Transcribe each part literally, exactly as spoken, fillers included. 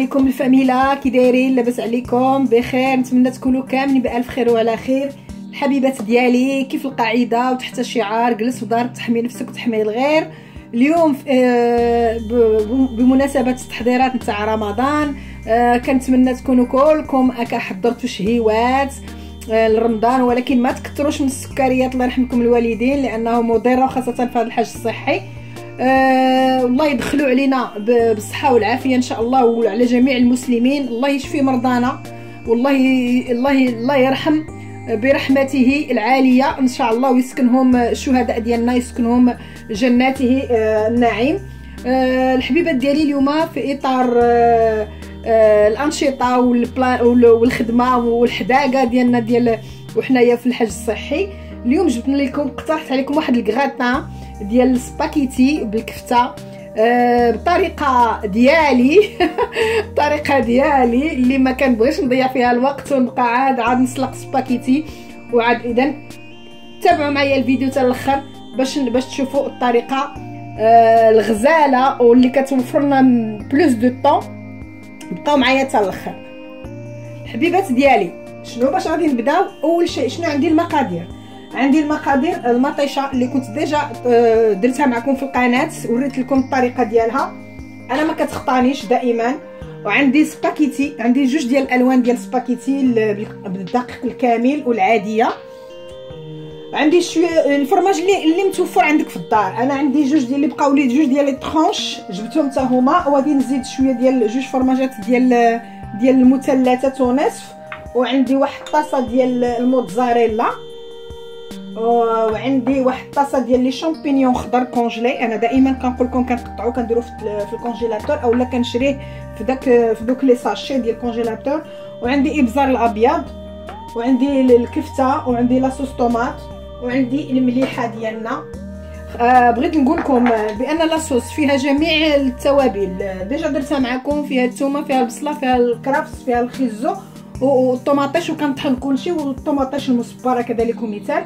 عليكم الفاميلا، كي دايرين؟ لاباس عليكم؟ بخير، نتمنى تكونوا كاملين بالف خير وعلى خير. الحبيبات ديالي، كيف القاعده وتحت الشعار جلس ودار تحمي نفسك وتحمي الغير. اليوم بمناسبه التحضيرات نتاع رمضان كنتمنى تكونوا كلكم هكا حضرتوا شهيوات لرمضان، ولكن ما تكثروش من السكريات الله يرحمكم الوالدين لانه مضره، وخاصه في هذا الحج الصحي. أه الله يدخلوا علينا بالصحه والعافيه ان شاء الله، وعلى جميع المسلمين. الله يشفي مرضانا، والله الله الله يرحم برحمته العاليه ان شاء الله، ويسكنهم الشهداء ديالنا، يسكنهم جناته النعيم. أه الحبيبات ديالي، اليوم في اطار أه أه الانشطه والخدمه والحداقه ديالنا ديال وحنايا في الحج الصحي، اليوم جبنا لكم اقترحت عليكم واحد الكغاتان ديال السباكيتي بالكفته أه بطريقه ديالي الطريقه ديالي اللي ما كنبغيش نضيع فيها الوقت ونبقى عاد عاد نسلق سباكيتي. وعاد اذا تابعوا معايا الفيديو حتى الاخر باش باش تشوفوا الطريقه أه الغزاله واللي كتوفر لنا بلوس دو طون. بقاو معايا حتى الاخر الحبيبات ديالي. شنو باش غادي نبداو؟ اول شيء شنو عندي؟ المقادير. عندي المقادير المطيشه اللي كنت ديجا درتها معكم في القناه، وريت لكم الطريقه ديالها، انا ما كتخطانيش دائما. وعندي سباكيتي، عندي جوج ديال الالوان ديال سباكيتي بالدقيق الكامل والعاديه. عندي شويه الفرماج اللي اللي متوفر عندك في الدار، انا عندي جوج ديال اللي بقاو لي، جوج ديال لي طرونش جبتهم حتى هما، وغادي نزيد شويه ديال جوج فرماجات ديال ديال المثلثه ونصف، وعندي واحد طاسه ديال الموتزاريلا، وعندي واحد طاسه ديال لي شامبينيون خضر كونجلي. انا دائما كنقول لكم كنقطعو كنديرو في الكونجيلاتور اولا كنشريه في داك في دوك لي ساشي ديال الكونجيلاتور. وعندي ابزار الابيض، وعندي الكفته، وعندي لاصوص طوماط، وعندي المليحه ديالنا. آه بغيت نقول لكم بان لاصوص فيها جميع التوابل، ديجا درتها معكم، فيها الثومه، فيها البصله، فيها الكرفس، فيها الخيزو والطوماطيش، وكنطحن كلشي، والطوماطيش المصبره كذلك مثال.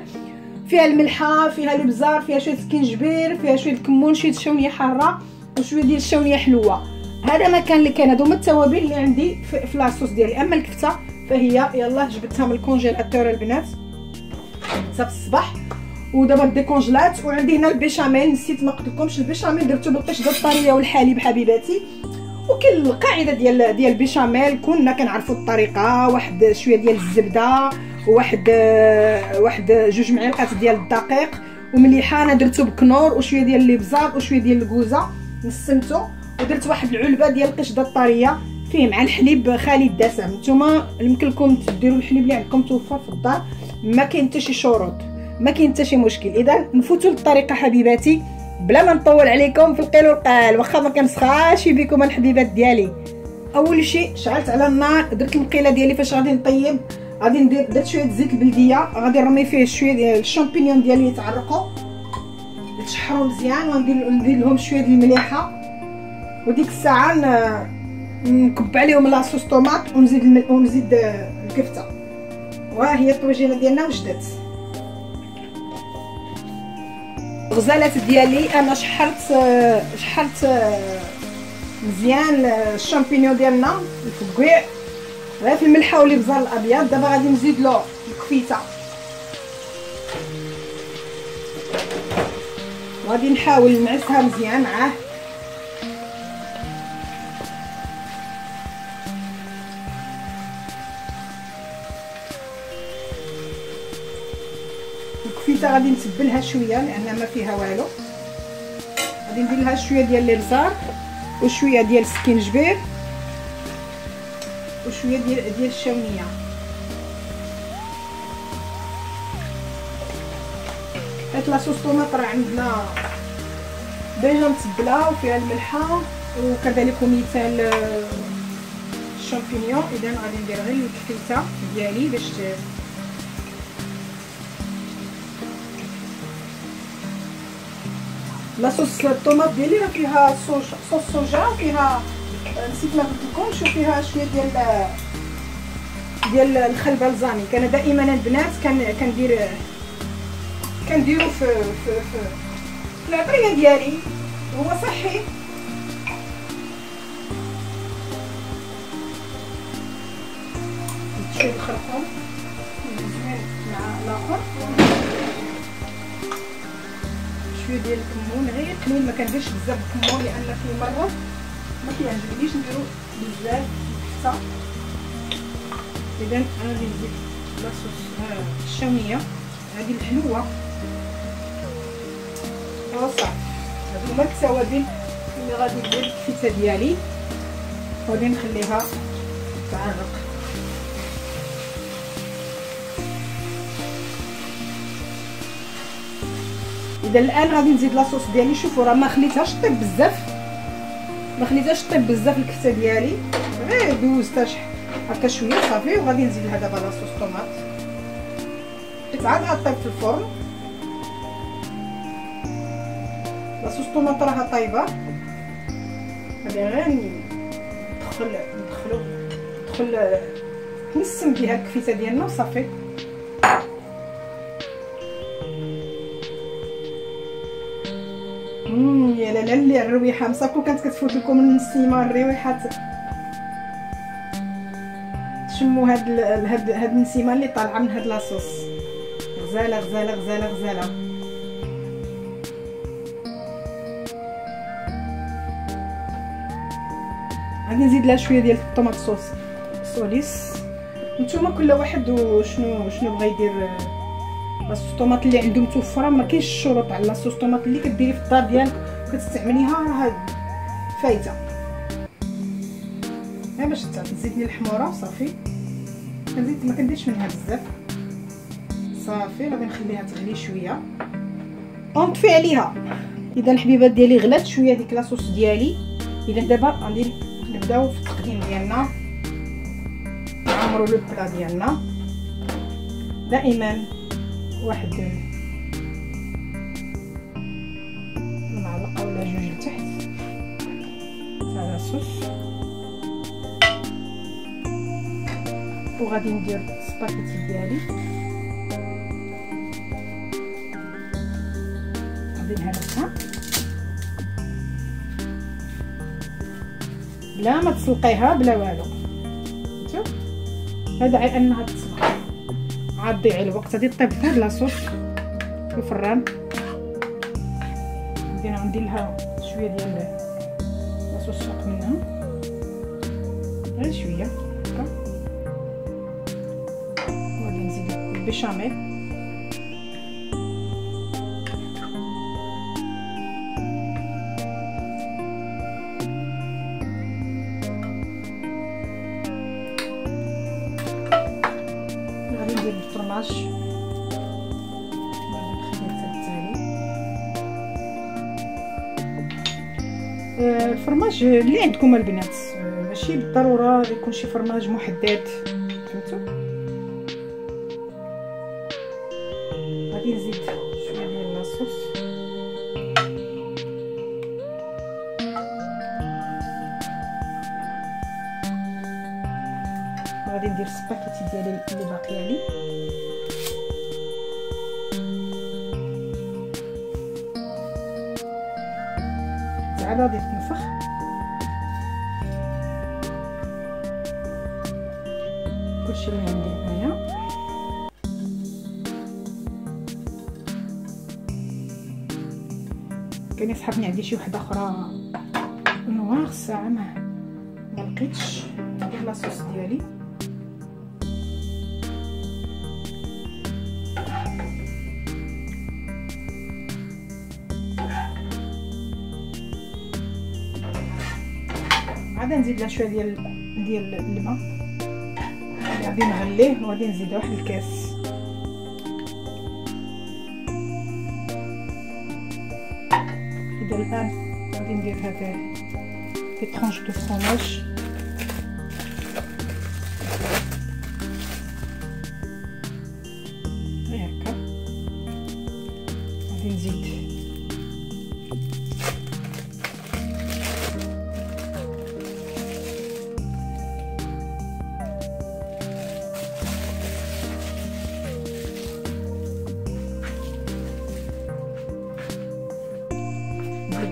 فيها الملحه، فيها الابزار، فيها شويه الكنجبير، فيها شويه الكمون، شويه الشونيه حاره، وشويه ديال الشونيه حلوه. هذا ما كان اللي كان، هادو هما التوابل اللي عندي في, في لاصوص ديالي. اما الكفته فهي يلاه جبتها من الكونجيلاتور البنات حتى في الصباح، ودابا ديكونجلات. وعندي هنا البيشاميل، نسيت ما قلت لكمش، البيشاميل درتو بالقشطه الطريه والحليب حبيباتي. وكل القاعده ديال ديال البيشاميل كنا كنعرفوا الطريقه، واحد شويه ديال الزبده، واحد واحد جوج معلقات ديال الدقيق، ومليحه انا درتو بكنور، وشويه ديال الابزار، وشويه ديال الكوزه نسمتو، ودرت واحد العلبه ديال القشده الطريه فيه مع الحليب خالي الدسم. نتوما يمكن لكم ديروا الحليب اللي عندكم توفر في الدار، ما كاين حتى شي شروط، ما كاين حتى شي مشكل. اذا نفوتوا للطريقه حبيباتي بلا ما نطول عليكم في القيل والقال، واخا ما كنسخاش بكم الحبيبات ديالي. اول شيء شعلت على النار، درت المقيله ديالي فاش غادي نطيب، غادي ندير درت شويه زيت البلديه، غادي نرمي فيه شويه ديال الشامبينيون ديالي يتعرقوا يتشحروا مزيان، وندير ندير لهم شويه ديال المليحه، وديك الساعه نكب عليهم لاصوص طوماط، ونزيد ونزيد الكفته. وهي الطويجينه ديالنا وجدت. الغزالات ديالي انا شحرت شحرت مزيان الشامبينيون ديالنا الفكوع غير في الملحه والابزار الابيض. دابا غادي نزيد له الكفته، وغادي نحاول نعسها مزيان معاه. الكفته غادي نتبلها شويه لان ما فيها والو. غادي ندير لها شويه ديال الابزار، وشويه ديال السكينجبير، وشويه ديال ديال الشونيه. هاد لاصوص طوماط راه عندنا ديجا متبله وفيها الملحه وكذلك مثال الشامبينيون. اذا غادي ندير غير الكفته ديالي باش لاصوص الطوماط ديالي راه فيها صوص صوجا، وفيها نسيت ما قلتلكمش، وفيها شويه ديال ديال الخل بلزانيك. انا دائما البنات كن كندير كنديرو في في في, في العطريه ديالي، هو صحي كنخلطهم مزيان مع الاخر. شويه ديال الكمون، غير الكمون ما كنديرش بزاف الكمون لان في مرات ما كيعجبنيش نديرو بزاف الحصى. اذا انا غادي ندير لاصوص الشاميه هذه الحلوه وصافي. هادو هما التوابل اللي غادي ندير الفته ديالي وغادي نخليها تعرق. اذا الان غادي نزيد لاصوص ديالي. شوفوا راه ما خليتهاش طيب بزاف، ما خليتهاش طيب بزاف الكفته ديالي، غير دوزتها شحال هكا شويه صافي. وغادي نزيد لها دابا لاصوص طوماط عاد غطيب في الفرن. لاصوص طوماط راها طايبه، غادي غير ندخل ندخلو ندخل نسم بها الكفته ديالنا وصافي. امم يا لا لا الريحه مساكو كانت كتفوت لكم من السيما الريحه. شمو هاد هاد هاد النسيمه اللي طالعه من هاد لاصوص، غزاله غزاله غزاله غزاله. غادي نزيد لها شويه ديال الطوماط صوص سوليس. نتوما كل واحد وشنو شنو بغى يدير. لاصوص الطوماط اللي عنده متوفره ما كاينش الشروط على لاصوص الطوماط اللي كديري في الدار ديالك كتستعمليها راه فايته. غير باش تعطي زيت ديال الحموره وصافي. كنزيد ما كنديرش منها بزاف صافي. غادي نخليها تغلي شويه ونطفي عليها. اذا الحبيبات ديالي غلات شويه ديك لاصوص ديالي. اذا دابا غادي نبداو في التقديم ديالنا، نعمرو لو بلا ديالنا. دائما واحد معلقه ولا جوج لتحت تاع لاصوص. وغادي ندير السباكيتي ديالي، غادي نهرسها بلا ما تسلقيها بلا والو. شوف ادعي انها تسلق عاد ضيع الوقت. غادي طيب هاد لاصوص في الفران. غادي ندير لها شويه ديال لاصوص ساق منها غير شويه هكا. البيشاميل غادي ندير الفرماج، غادي نخليه حتى التالي. الفرماج اللي عندكم البنات، ماشي بالضروره يكون شي فرماج محدد، فهمتوا. غادي نزيد شويه ديال لاصوص وغادي ندير السباكيتي ديالي اللي باقيه لي. عاد غادي تنفخ كلشي اللي عندي هنايا. كان يسحبني عندي شي وحده اخرى نوار ساعه ما ما لقيتش ديال لاصوص ديالي. عاد نزيد لها شويه ديال ديال الماء اللي غادي نغليه. وغادي نزيد واحد الكاس الان. غادي ندير هاد لي طرونش دو فرماج هكا. غادي نزيد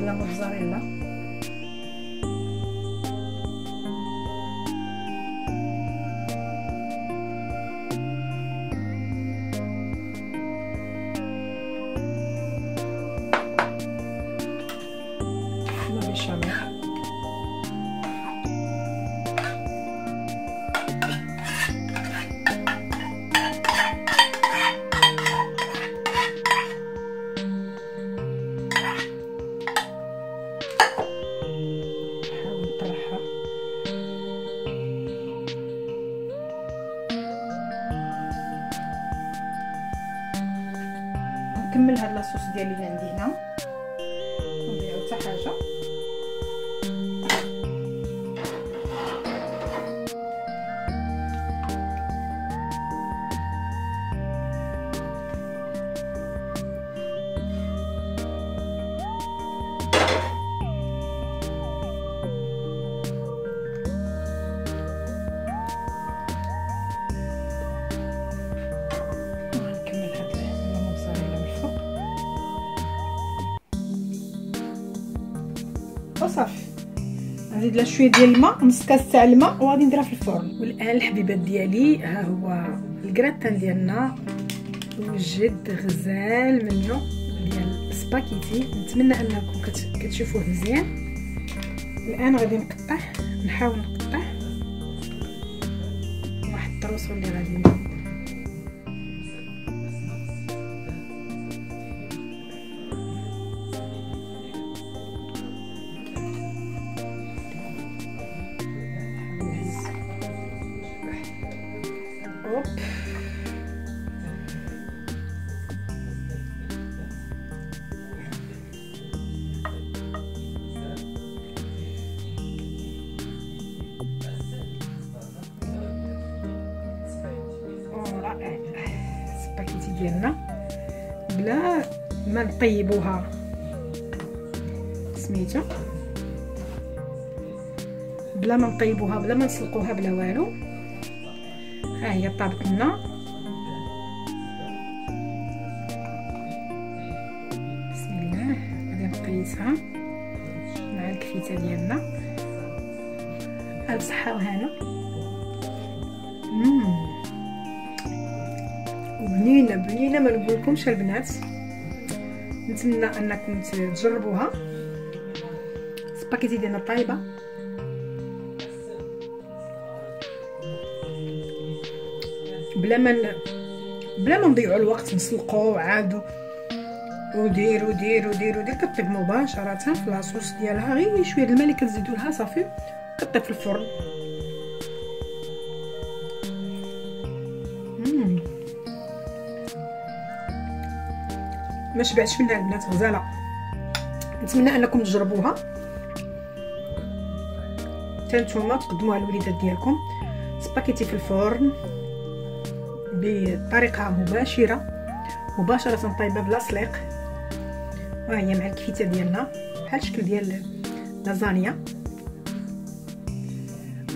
لا موتزاريلا نكمل هاد لاصوص ديالي اللي عندي هنا، نديرو حتى حاجه. وصافي غنزيد لها شويه ديال الماء، نص كاس تاع الماء، وغادي نديرها في الفرن. والان الحبيبات ديالي ها هو الكراتان ديالنا وجد غزال منه ديال السباكيتي. نتمنى انكم كتشوفوه مزيان. الان غادي نقطع، نحاول نقطع واحد الطروسو اللي غادي ندير. السباكيتي ديالنا بلا ما نطيبوها سميتها، بلا ما نطيبوها، بلا ما نسلقوها، بلا والو. ها هي طابت لنا بسم الله. غادي نقيسها مع الكفيته ديالنا. ألف صحة وهنا. بنينه بنينه ما نقولكمش البنات. نتمنى انكم تجربوها. السباكيتي ديالنا طايبه، بلا ما بلا ما نضيعوا الوقت نسلقوا عادو وديروا ديروا ديروا دير كطيب مباشره في لاصوص ديالها. غير شويه الماء اللي كتزيدوا لها صافي كطيب في الفرن. ما شبعتش منها البنات، غزاله. نتمنى انكم تجربوها حتى نتوما تقدموها للوليدات ديالكم. سباكيتي في الفرن بطريقه مباشره مباشره طايبه بلا سليق. ها هي مع الكفته ديالنا بحال الشكل ديال لازانيا.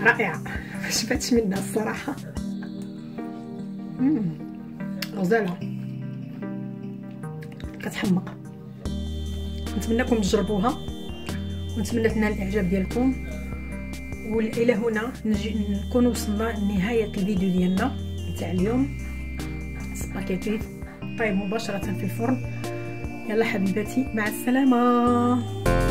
رائعه، ما شبعتش منها الصراحه. امم غزاله كتحمق. نتمنىكم تجربوها ونتمنى تنال الاعجاب ديالكم. والى هنا نكون وصلنا لنهايه الفيديو ديالنا تاع اليوم. سباكيتي طيب مباشره في الفرن. يلا حبيباتي، مع السلامه.